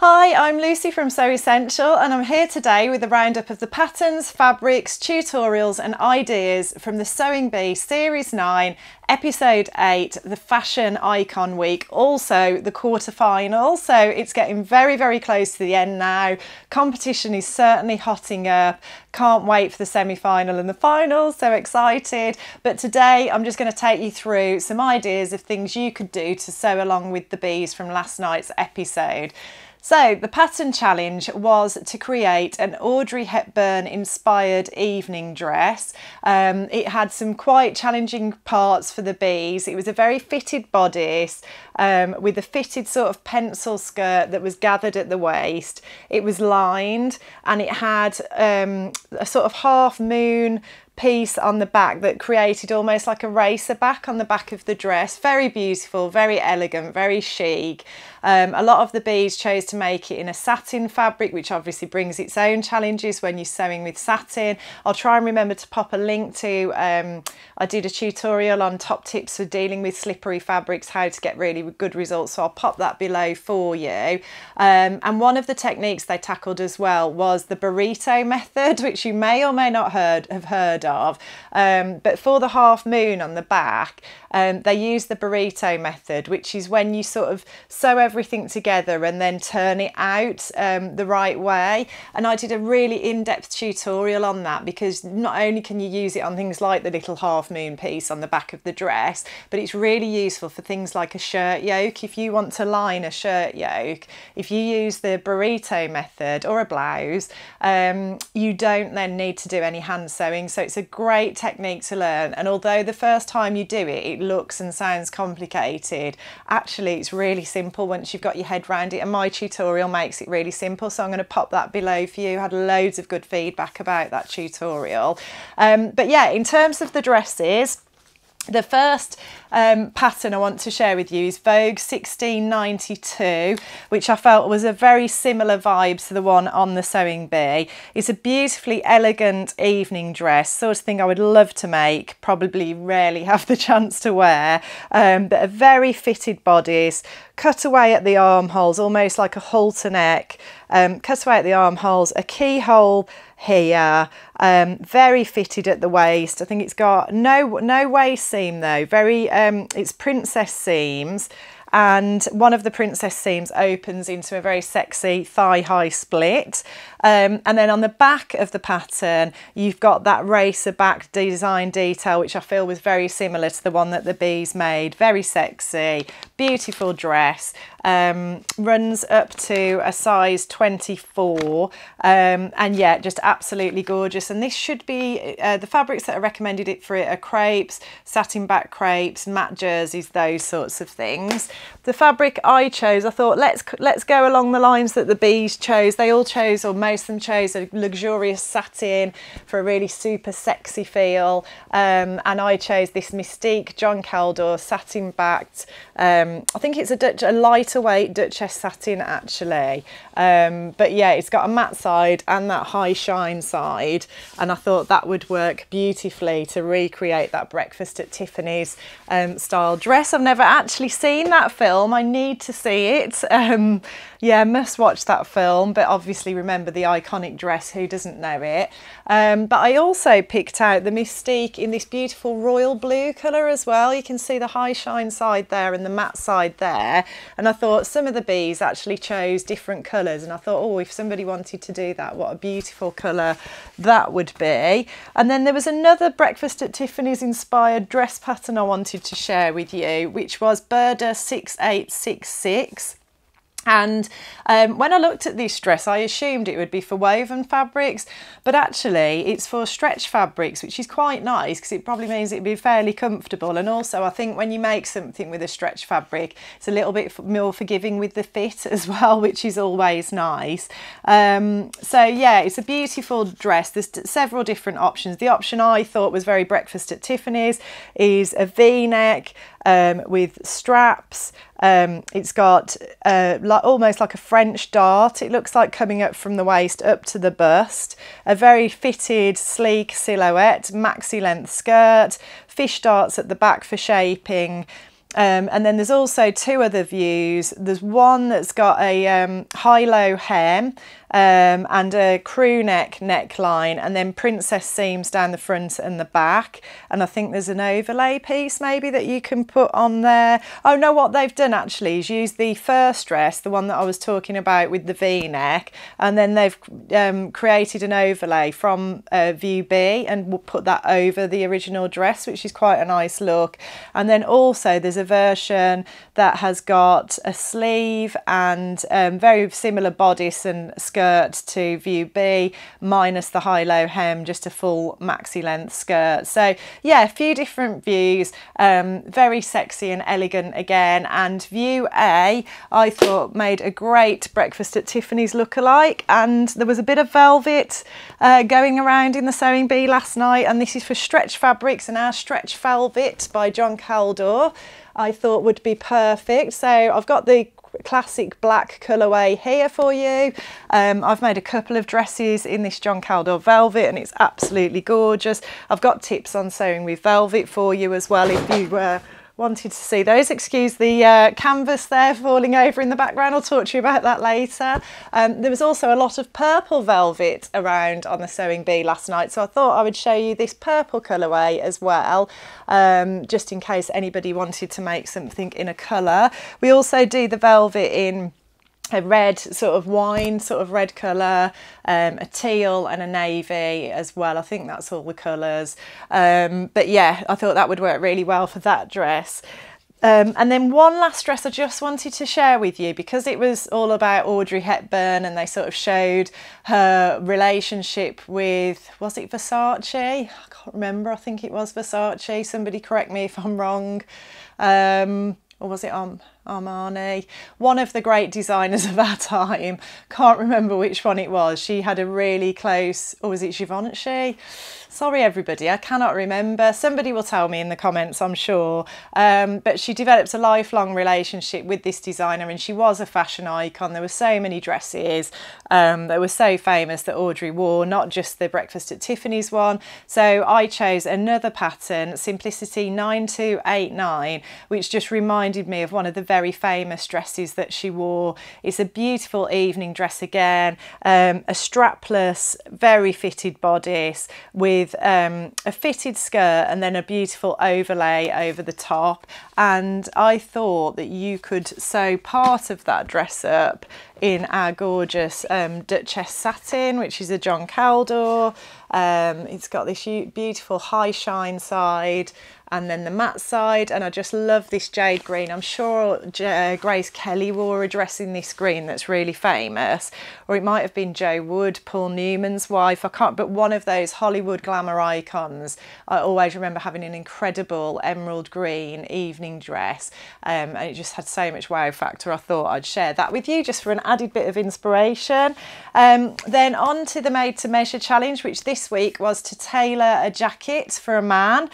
Hi, I'm Lucy from Sew Essential and I'm here today with a roundup of the patterns, fabrics, tutorials and ideas from the Sewing Bee Series 9, Episode 8, the Fashion Icon Week, also the quarterfinal. So it's getting very, very close to the end now. Competition is certainly hotting up. Can't wait for the semi-final and the final, so excited. But today I'm just going to take you through some ideas of things you could do to sew along with the bees from last night's episode. So the pattern challenge was to create an Audrey Hepburn inspired evening dress. It had some quite challenging parts for the bees. It was a very fitted bodice with a fitted sort of pencil skirt that was gathered at the waist. It was lined and it had a sort of half moon piece on the back that created almost like a racer back on the back of the dress. Very beautiful, very elegant, very chic. A lot of the bees chose to make it in a satin fabric, which obviously brings its own challenges when you're sewing with satin. I'll try and remember to pop a link to, I did a tutorial on top tips for dealing with slippery fabrics, how to get really good results, so I'll pop that below for you. And one of the techniques they tackled as well was the burrito method, which you may or may not have heard of, but for the half moon on the back, they use the burrito method, which is when you sort of sew everything together and then turn it out the right way. And I did a really in-depth tutorial on that, because not only can you use it on things like the little half moon piece on the back of the dress, but it's really useful for things like a shirt yoke. If you want to line a shirt yoke, if you use the burrito method or a blouse, you don't then need to do any hand sewing, so it's a great technique to learn. And although the first time you do it, it looks and sounds complicated, actually it's really simple once you've got your head around it, and my tutorial makes it really simple, so I'm going to pop that below for you. I had loads of good feedback about that tutorial. But yeah, in terms of the dresses, the first pattern I want to share with you is Vogue 1692, which I felt was a very similar vibe to the one on the Sewing Bee. It's a beautifully elegant evening dress, sort of thing I would love to make, probably rarely have the chance to wear, but a very fitted bodice, cut away at the armholes, almost like a halter neck, cut away at the armholes, a keyhole here, very fitted at the waist. I think it's got no waist seam though, very it's princess seams, and one of the princess seams opens into a very sexy thigh-high split. And then on the back of the pattern, you've got that racer back design detail, which I feel was very similar to the one that the bees made. Very sexy, beautiful dress, runs up to a size 24, and yeah, just absolutely gorgeous. And this should be, the fabrics that are recommended it for it are crepes, satin back crepes, matte jerseys, those sorts of things. The fabric I chose, I thought let's go along the lines that the bees chose. They all chose, or most of them chose, a luxurious satin for a really super sexy feel, and I chose this Mystique John Kaldor satin backed, I think it's a lighter weight Duchess satin actually, but yeah, it's got a matte side and that high shine side, and I thought that would work beautifully to recreate that Breakfast at Tiffany's style dress. I've never actually seen that film, I need to see it. Yeah, must watch that film, but obviously remember the iconic dress, who doesn't know it? But I also picked out the Mystique in this beautiful royal blue colour as well. You can see the high shine side there and the matte side there, and I thought some of the bees actually chose different colours, and I thought, oh, if somebody wanted to do that, what a beautiful colour that would be. And then there was another Breakfast at Tiffany's inspired dress pattern I wanted to share with you, which was Burda 6866. And when I looked at this dress, I assumed it would be for woven fabrics, but actually it's for stretch fabrics, which is quite nice because it probably means it'd be fairly comfortable. And also I think when you make something with a stretch fabric, it's a little bit more forgiving with the fit as well, which is always nice. So yeah, it's a beautiful dress. There's several different options. The option I thought was very Breakfast at Tiffany's is a V-neck with straps. It's got almost like a French dart, it looks like, coming up from the waist up to the bust, a very fitted sleek silhouette, maxi length skirt, fish darts at the back for shaping, And then there's also two other views. There's one that's got a high-low hem and a crew neck neckline, and then princess seams down the front and the back. And I think there's an overlay piece maybe that you can put on there. Oh no, what they've done actually is use the first dress, the one that I was talking about with the V-neck, and then they've created an overlay from view B and we'll put that over the original dress, which is quite a nice look. And then also there's a version that has got a sleeve and very similar bodice and skirt to view B, minus the high-low hem, just a full maxi length skirt. So yeah, a few different views, very sexy and elegant again. And view A I thought made a great Breakfast at Tiffany's lookalike, and there was a bit of velvet going around in the Sewing Bee last night, and this is for stretch fabrics, and our Stretch Velvet by John Kaldor I thought would be perfect. So I've got the classic black colourway here for you. I've made a couple of dresses in this John Kaldor velvet and it's absolutely gorgeous. I've got tips on sewing with velvet for you as well if you wanted to see those. Excuse the canvas there falling over in the background, I'll talk to you about that later. There was also a lot of purple velvet around on the Sewing Bee last night, so I thought I would show you this purple colourway as well, just in case anybody wanted to make something in a colour. We also do the velvet in a red, sort of wine, sort of red colour, a teal and a navy as well. I think that's all the colours. But yeah, I thought that would work really well for that dress. And then one last dress I just wanted to share with you, because it was all about Audrey Hepburn and they sort of showed her relationship with, was it Versace? I can't remember, I think it was Versace. Somebody correct me if I'm wrong. Or was it Armani? One of the great designers of our time. Can't remember which one it was. She had a really close, or was it Givenchy? Sorry, everybody, I cannot remember. Somebody will tell me in the comments, I'm sure. But she developed a lifelong relationship with this designer and she was a fashion icon. There were so many dresses that were so famous that Audrey wore, not just the Breakfast at Tiffany's one. So I chose another pattern, Simplicity 9289, which just reminded me of one of the very famous dresses that she wore. It's a beautiful evening dress again, a strapless, very fitted bodice with a fitted skirt and then a beautiful overlay over the top. And I thought that you could sew part of that dress up in our gorgeous Duchess satin, which is a John Kaldor. It's got this beautiful high shine side and then the matte side, and I just love this jade green. I'm sure Grace Kelly wore a dress in this green that's really famous, or it might have been Joe Wood, Paul Newman's wife, I can't, but one of those Hollywood glamour icons. I always remember having an incredible emerald green evening dress, and it just had so much wow factor. I thought I'd share that with you just for an added bit of inspiration. Then on to the Made to Measure challenge, which this week was to tailor a jacket for a man.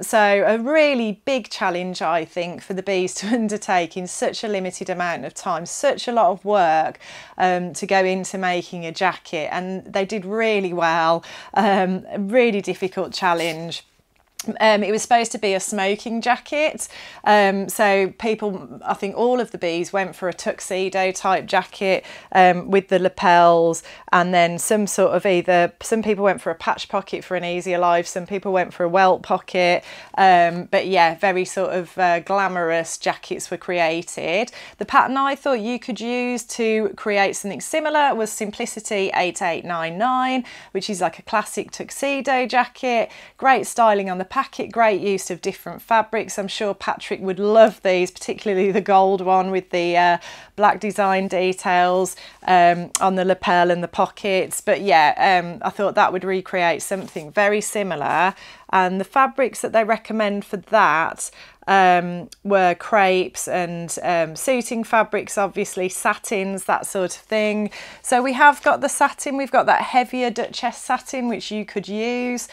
So a really big challenge, I think, for the bees to undertake in such a limited amount of time, such a lot of work to go into making a jacket, and they did really well. A really difficult challenge. It was supposed to be a smoking jacket, so people, I think all of the bees went for a tuxedo type jacket with the lapels, and then some sort of either, some people went for a patch pocket for an easier life, some people went for a welt pocket, but yeah, very sort of glamorous jackets were created. The pattern I thought you could use to create something similar was Simplicity 8899, which is like a classic tuxedo jacket, great styling on the packet, great use of different fabrics. I'm sure Patrick would love these, particularly the gold one with the black design details on the lapel and the pockets. But yeah, I thought that would recreate something very similar. And the fabrics that they recommend for that were crepes and suiting fabrics, obviously satins, that sort of thing. So we have got the satin, we've got that heavier Duchess satin, which you could use.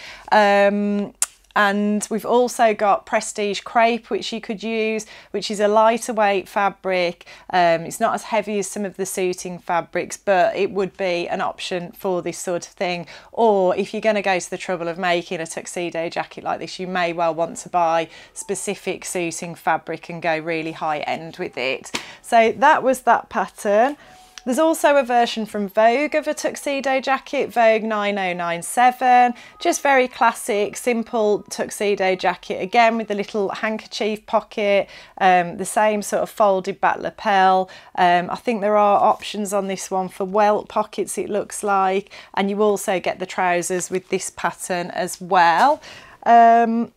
And we've also got Prestige Crepe, which you could use, which is a lighter weight fabric. It's not as heavy as some of the suiting fabrics, but it would be an option for this sort of thing. Or if you're going to go to the trouble of making a tuxedo jacket like this, you may well want to buy specific suiting fabric and go really high end with it. So that was that pattern. There's also a version from Vogue of a tuxedo jacket, Vogue 9097, just very classic, simple tuxedo jacket, again with the little handkerchief pocket, the same sort of folded back lapel. I think there are options on this one for welt pockets, it looks like, and you also get the trousers with this pattern as well. And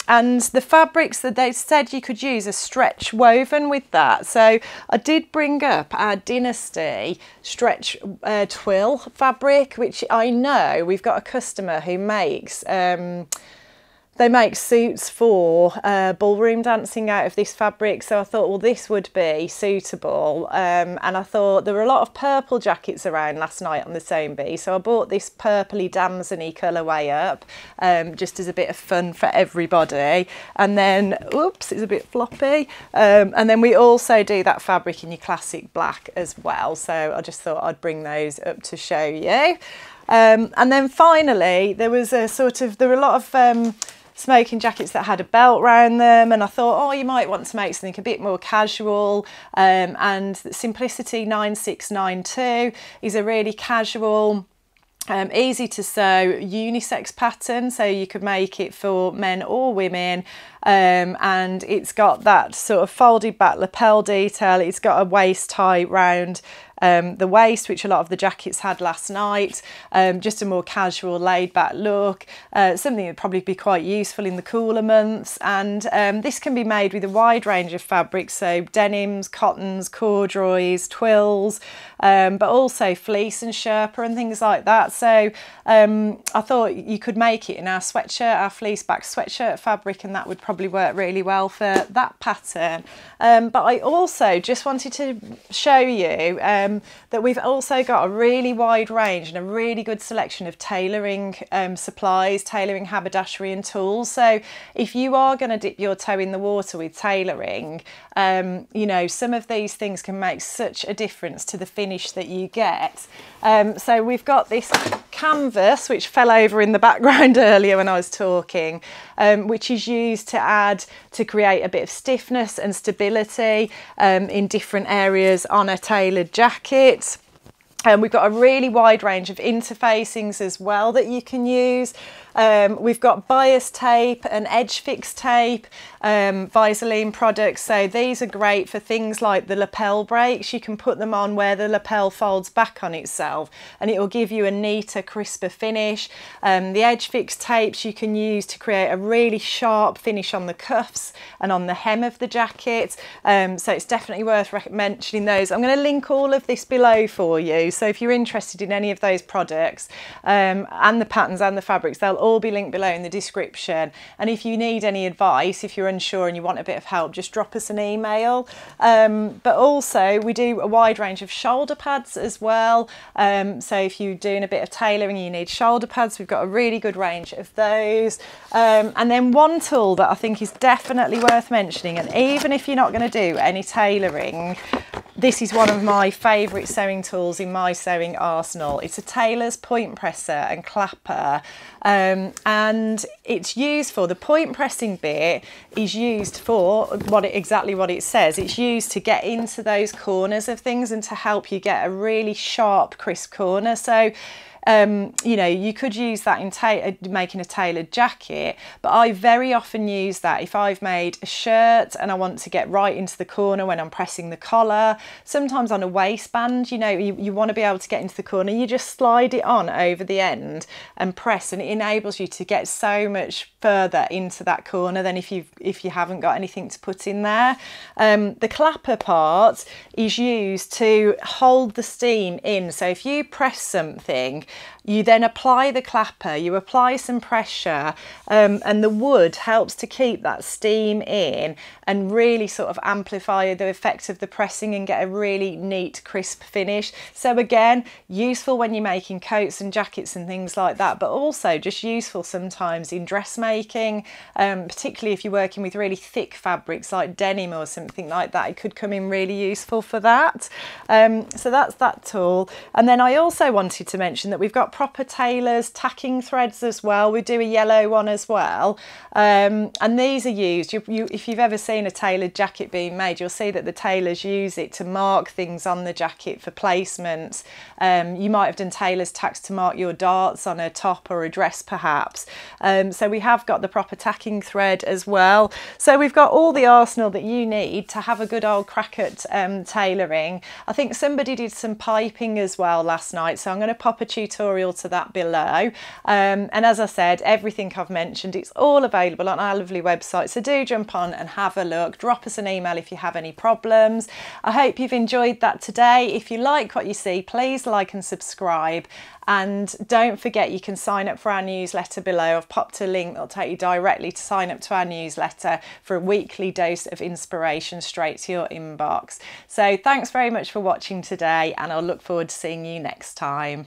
the fabrics that they said you could use are stretch woven with that. So I did bring up our Dynasty stretch twill fabric, which I know we've got a customer who makes, they make suits for ballroom dancing out of this fabric. So I thought, well, this would be suitable. And I thought there were a lot of purple jackets around last night on the Sewing Bee. So I bought this purpley damsony colourway up, just as a bit of fun for everybody. And then, oops, it's a bit floppy. And then we also do that fabric in your classic black as well. So I just thought I'd bring those up to show you. And then finally, there was a sort of, there were a lot of smoking jackets that had a belt round them, and I thought, oh, you might want to make something a bit more casual, and Simplicity 9692 is a really casual, easy to sew unisex pattern, so you could make it for men or women. And it's got that sort of folded back lapel detail, it's got a waist tie round the waist, which a lot of the jackets had last night, just a more casual laid back look, something that'd probably be quite useful in the cooler months. And this can be made with a wide range of fabrics, so denims, cottons, corduroys, twills, but also fleece and sherpa and things like that. So I thought you could make it in our sweatshirt, our fleece back sweatshirt fabric, and that would probably work really well for that pattern. But I also just wanted to show you that we've also got a really wide range and a really good selection of tailoring supplies, tailoring haberdashery and tools. So if you are going to dip your toe in the water with tailoring, you know, some of these things can make such a difference to the finish that you get. So we've got this canvas, which fell over in the background earlier when I was talking, which is used to add to create a bit of stiffness and stability in different areas on a tailored jacket. And we've got a really wide range of interfacings as well that you can use. We've got bias tape and edge fix tape, Viseline products. So these are great for things like the lapel breaks. You can put them on where the lapel folds back on itself, and it will give you a neater, crisper finish. The edge fix tapes you can use to create a really sharp finish on the cuffs and on the hem of the jacket. So it's definitely worth mentioning those. I'm going to link all of this below for you. So if you're interested in any of those products and the patterns and the fabrics, they'll all be linked below in the description. And if you need any advice, if you're unsure and you want a bit of help, just drop us an email. But also we do a wide range of shoulder pads as well. So if you're doing a bit of tailoring, you need shoulder pads, we've got a really good range of those. And then one tool that I think is definitely worth mentioning, and even if you're not going to do any tailoring, this is one of my favourite sewing tools in my sewing arsenal. It's a tailor's point presser and clapper, and it's used for, the point pressing bit is used for what it, exactly what it says. It's used to get into those corners of things and to help you get a really sharp, crisp corner. So you know, you could use that in making a tailored jacket, but I very often use that if I've made a shirt and I want to get right into the corner when I'm pressing the collar. Sometimes on a waistband, you know, you want to be able to get into the corner, you just slide it on over the end and press, and it enables you to get so much further into that corner than if you haven't got anything to put in there. The clapper part is used to hold the seam in, so if you press something, You then apply the clapper, you apply some pressure, and the wood helps to keep that steam in and really sort of amplify the effect of the pressing and get a really neat, crisp finish. So again, useful when you're making coats and jackets and things like that, but also just useful sometimes in dressmaking, particularly if you're working with really thick fabrics like denim or something like that. It could come in really useful for that. So that's that tool. And then I also wanted to mention that we've got proper tailors, tacking threads as well. We do a yellow one as well, and these are used. If you've ever seen a tailored jacket being made, you'll see that the tailors use it to mark things on the jacket for placements. You might have done tailors tacks to mark your darts on a top or a dress perhaps. So we have got the proper tacking thread as well. So we've got all the arsenal that you need to have a good old crack at tailoring. I think somebody did some piping as well last night, so I'm going to pop a tutorial to that below, and as I said, everything I've mentioned, it's all available on our lovely website, so do jump on and have a look. Drop us an email if you have any problems. I hope you've enjoyed that today. If you like what you see, please like and subscribe, and don't forget you can sign up for our newsletter below. I've popped a link that'll take you directly to sign up to our newsletter for a weekly dose of inspiration straight to your inbox. So thanks very much for watching today, and I'll look forward to seeing you next time.